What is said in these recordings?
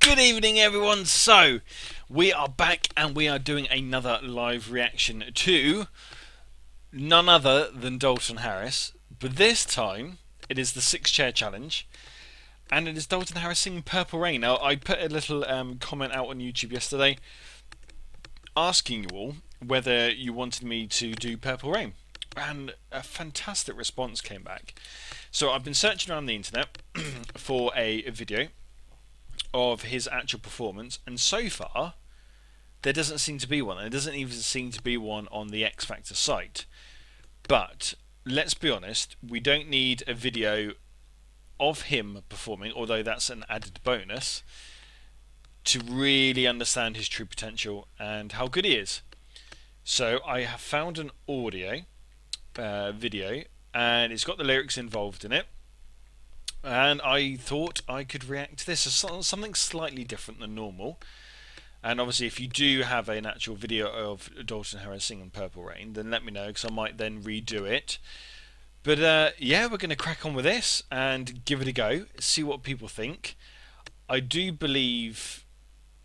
Good evening, everyone. So we are back and we are doing another live reaction to none other than Dalton Harris, but this time it is the 6 chair challenge and it is Dalton Harris singing Purple Rain. Now I put a little comment out on YouTube yesterday asking you all whether you wanted me to do Purple Rain, and a fantastic response came back. So I've been searching around the internet for a video of his actual performance, and so far there doesn't seem to be one, and it doesn't even seem to be one on the X Factor site. But let's be honest, we don't need a video of him performing, although that's an added bonus, to really understand his true potential and how good he is. So I have found an audio video, and it's got the lyrics involved in it, and I thought I could react to this as something slightly different than normal. And obviously if you do have an actual video of Dalton Harris singing Purple Rain, then let me know, because I might then redo it. But yeah, we're going to crack on with this and give it a go, see what people think. I do believe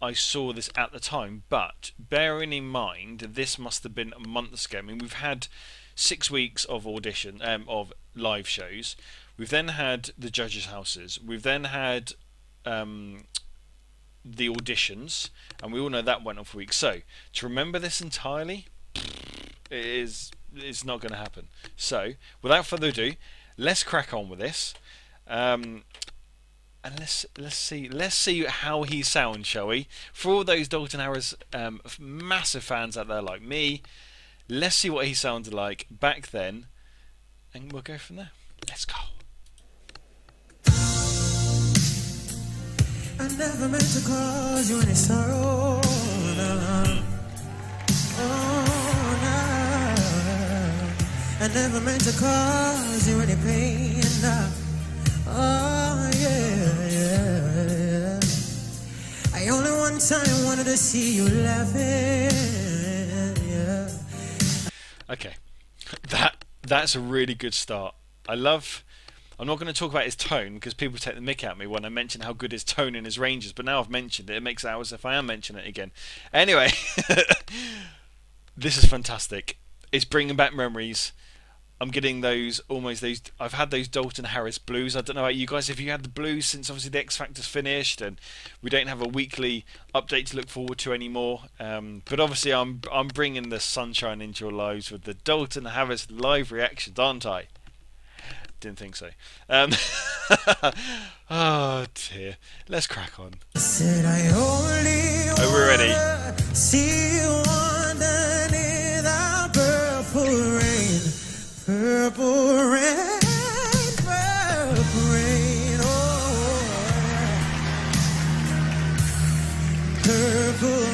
I saw this at the time, but bearing in mind this must have been months ago. I mean, we've had 6 weeks of audition, of live shows. We've then had the judges' houses. We've then had the auditions, and we all know that went on for weeks. So to remember this entirely, it's not going to happen. So without further ado, let's crack on with this, and let's see how he sounds, shall we? For all those Dalton Harris massive fans out there like me, let's see what he sounded like back then, and we'll go from there. Let's go. I never meant to cause you any sorrow, no. Oh, no. I never meant to cause you any pain, no. Oh, yeah, yeah. I only one time wanted to see you laughing, yeah. Okay, that's a really good start. I'm not going to talk about his tone, because people take the mick at me when I mention how good his tone and his range is, but now I've mentioned it, it makes it out as if I am mentioning it again. Anyway, this is fantastic. It's bringing back memories. I'm getting those, almost those, I've had those Dalton Harris blues. I don't know about you guys, if you had the blues since obviously the X Factor's finished and we don't have a weekly update to look forward to anymore. But obviously I'm bringing the sunshine into your lives with the Dalton Harris live reactions, aren't I? Didn't think so. Oh dear. Let's crack on. Oh, we're ready. See you underneath our purple rain. Purple rain. Purple rain. Oh. Purple rain. Purple rain. Yeah.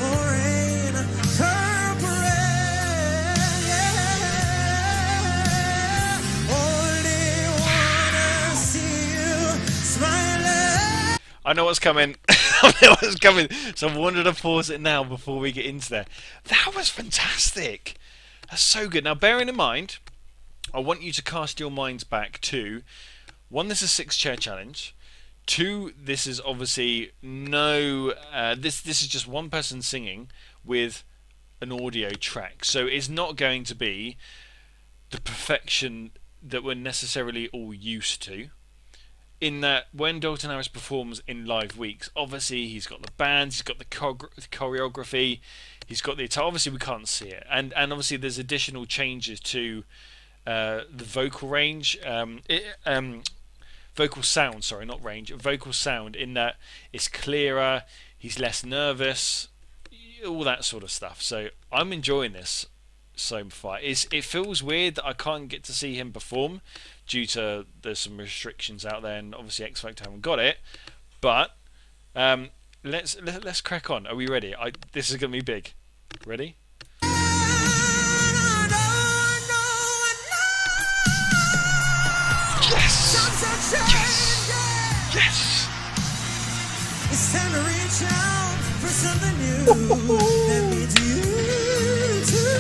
I know what's coming. I know what's coming. So I wanted to pause it now before we get into there. That was fantastic. That's so good. Now, bearing in mind, I want you to cast your minds back to, 1, this is 6 chair challenge. 2, this is obviously no. This is just one person singing with an audio track, so it's not going to be the perfection that we're necessarily all used to. In that, when Dalton Harris performs in live weeks, obviously he's got the bands, he's got the choreography, he's got the guitar. Obviously we can't see it, and obviously there's additional changes to the vocal range, vocal sound. Sorry, not range. Vocal sound. In that, it's clearer. He's less nervous. All that sort of stuff. So I'm enjoying this so far. It feels weird that I can't get to see him perform due to there's some restrictions out there, and obviously X Factor haven't got it. But let's crack on. Are we ready? This is gonna be big. Ready? Yes. Yes. Yes. It's time to reach out for something new. Let me do you too.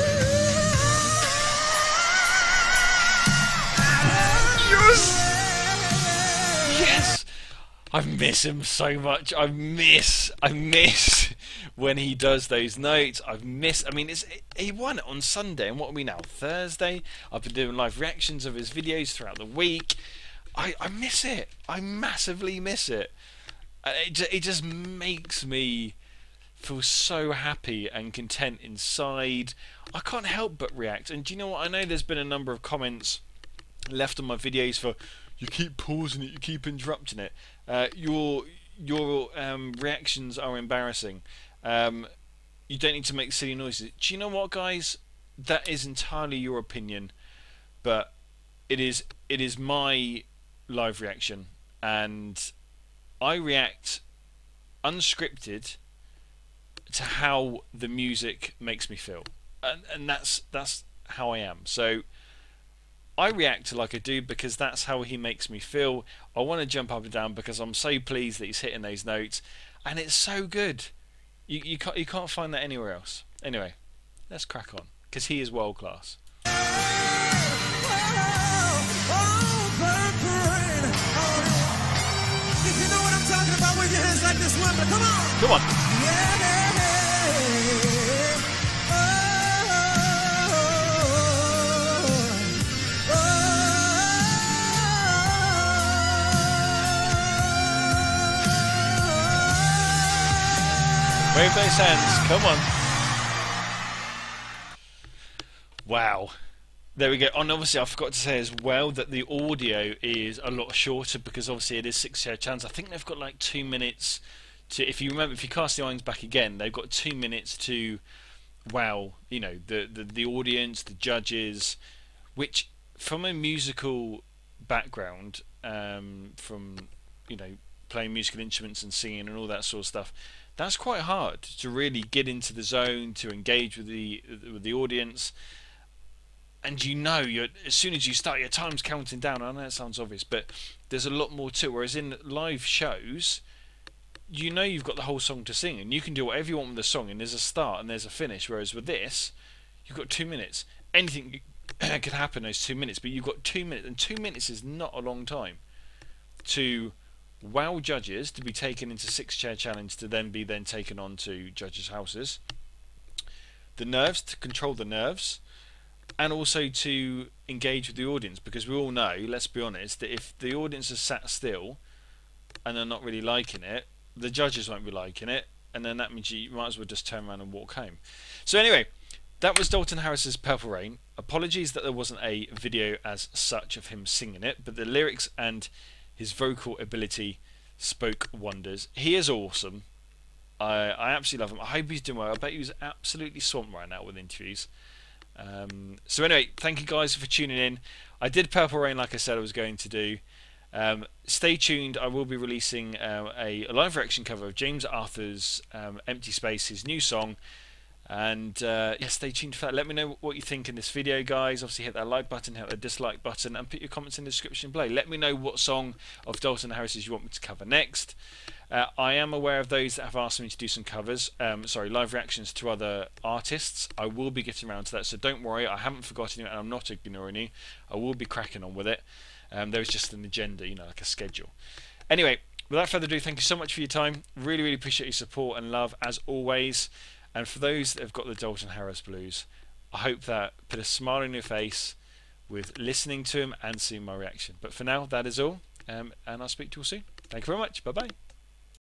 Yes. Yes. I miss him so much. I miss when he does those notes. I mean, he won it on Sunday, and what are we now? Thursday. I've been doing live reactions of his videos throughout the week. I miss it. I massively miss it. It just makes me feel so happy and content inside. I can't help but react. And do you know what? I know there's been a number of comments left on my videos for, you keep pausing it, you keep interrupting it. Your reactions are embarrassing. You don't need to make silly noises. Do you know what, guys? That is entirely your opinion, but it is my live reaction, and I react unscripted to how the music makes me feel, and that's how I am. So I react like I do because that's how he makes me feel. I want to jump up and down because I'm so pleased that he's hitting those notes, and it's so good. You can't find that anywhere else. Anyway, let's crack on because he is world class. If you know what I'm talking about, wave your hands like this one, but come on. Come on. Wave those hands, come on. Wow. There we go. And obviously I forgot to say as well that the audio is a lot shorter because obviously it is 6 hour chance. I think they've got like 2 minutes to, if you remember, if you cast the irons back again, they've got 2 minutes to wow, you know, the audience, the judges, which from a musical background, from, you know, playing musical instruments and singing and all that sort of stuff, that's quite hard to really get into the zone, to engage with the audience. And you know, as soon as you start, your time's counting down. I know that sounds obvious, but there's a lot more to it. Whereas in live shows, you know you've got the whole song to sing, and you can do whatever you want with the song, and there's a start and there's a finish. Whereas with this, you've got 2 minutes. Anything could happen in those 2 minutes, but you've got 2 minutes, and 2 minutes is not a long time to wow judges, to be taken into 6 chair challenge, to then be taken on to judges' houses. The nerves, to control the nerves, and also to engage with the audience, because we all know, let's be honest, that if the audience is sat still and they're not really liking it, the judges won't be liking it, and then that means you might as well just turn around and walk home. So anyway, that was Dalton Harris's Purple Rain. Apologies that there wasn't a video as such of him singing it, but the lyrics and his vocal ability spoke wonders. He is awesome. I absolutely love him. I hope he's doing well. I bet he's absolutely swamped right now with interviews. So anyway, thank you guys for tuning in. I did Purple Rain like I said I was going to do. Stay tuned. I will be releasing a live reaction cover of James Arthur's Empty Space, his new song, and yeah, stay tuned for that. Let me know what you think in this video, guys. Obviously hit that like button, hit that dislike button, and put your comments in the description below. Let me know what song of Dalton Harris's you want me to cover next. I am aware of those that have asked me to do some covers, live reactions to other artists. I will be getting around to that, so don't worry, I haven't forgotten you and I'm not ignoring you. I will be cracking on with it. There was just an agenda, you know, like a schedule. Anyway, without further ado, thank you so much for your time. Really, really appreciate your support and love as always. And for those that have got the Dalton Harris blues, I hope that put a smile on your face with listening to him and seeing my reaction. But for now, that is all, and I'll speak to you all soon. Thank you very much. Bye-bye.